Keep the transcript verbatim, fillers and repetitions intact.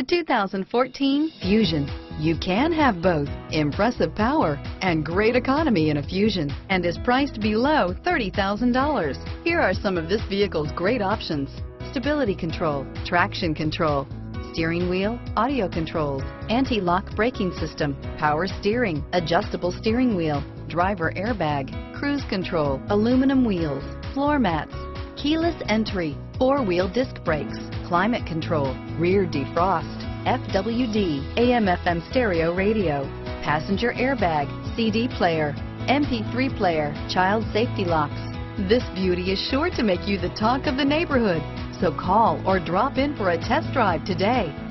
The two thousand fourteen Fusion. You can have both impressive power and great economy in a Fusion, and is priced below thirty thousand dollars. Here are some of this vehicle's great options: stability control, traction control, steering wheel audio controls, anti-lock braking system, power steering, adjustable steering wheel, driver airbag, cruise control, aluminum wheels, floor mats, keyless entry, four-wheel disc brakes, climate control, rear defrost, F W D, A M F M stereo radio, passenger airbag, C D player, M P three player, child safety locks. This beauty is sure to make you the talk of the neighborhood, so call or drop in for a test drive today.